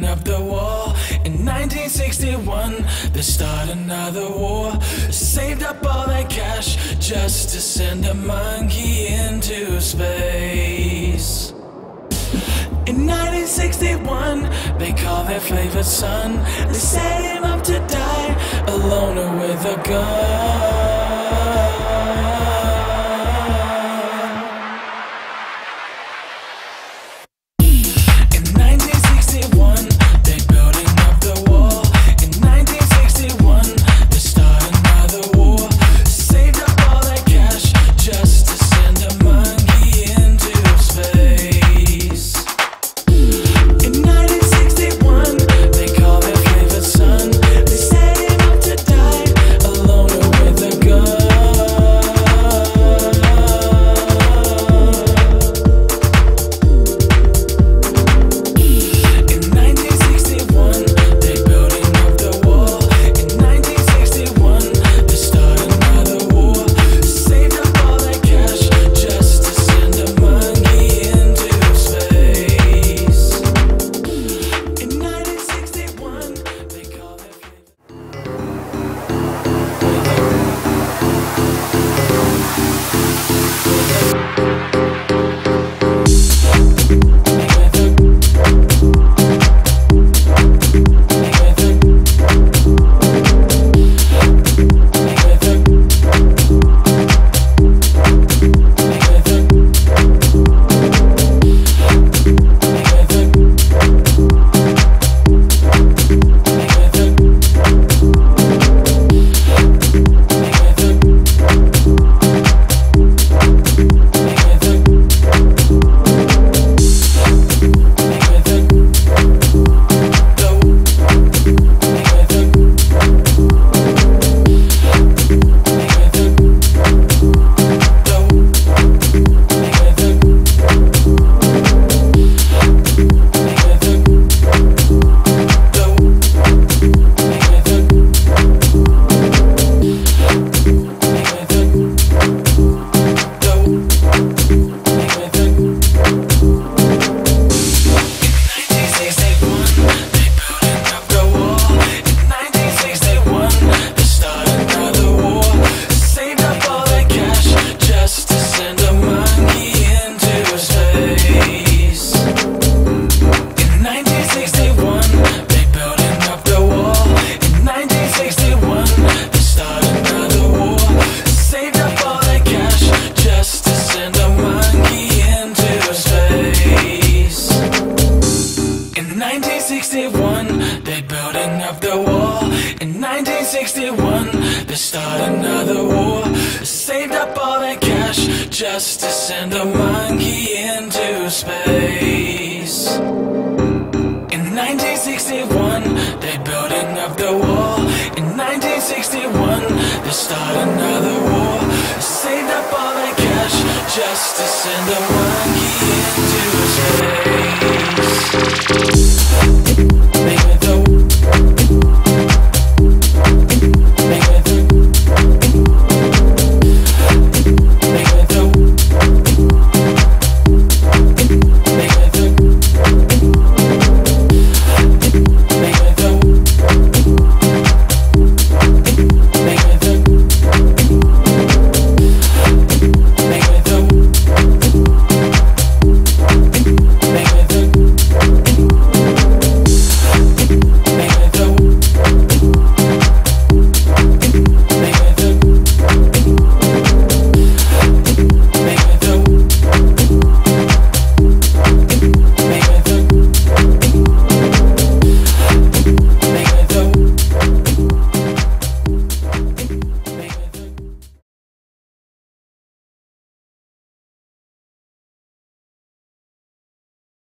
breaking up the wall. In 1961, they start another war. Saved up all their cash just to send a monkey into space. In 1961, they call their favorite son. They set him up to die, a loner with a gun. In 1961, they start another war. Saved up all their cash just to send a monkey into space. In 1961, they're building up the wall. In 1961, they start another war. Saved up all their cash just to send a monkey into space.